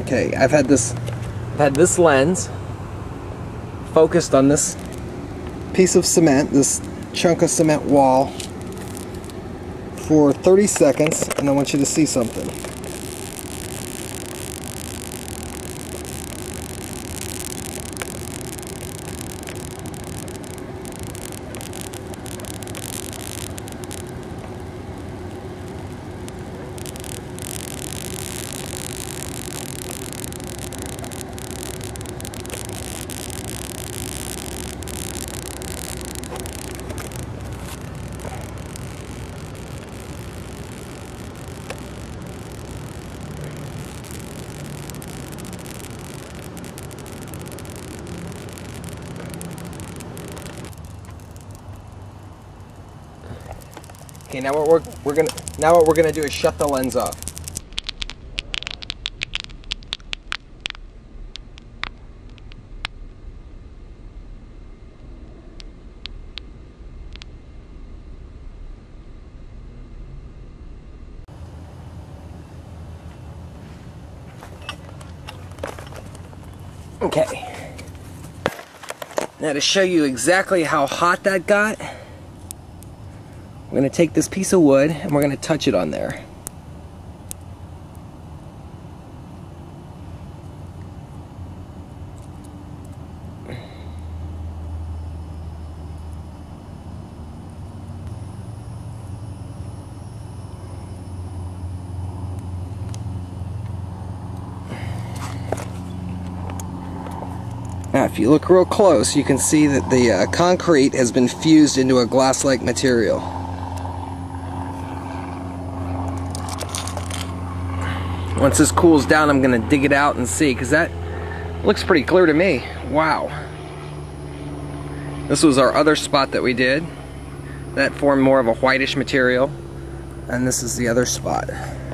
Okay, I've had this lens focused on this piece of cement, this chunk of cement wall, for 30 seconds, and I want you to see something. Okay, now what we're gonna do is shut the lens off. Okay. Now to show you exactly how hot that got, we're going to take this piece of wood and we're going to touch it on there. Now if you look real close, you can see that the concrete has been fused into a glass-like material. Once this cools down, I'm going to dig it out and see, because that looks pretty clear to me. Wow. This was our other spot that we did. That formed more of a whitish material. And this is the other spot.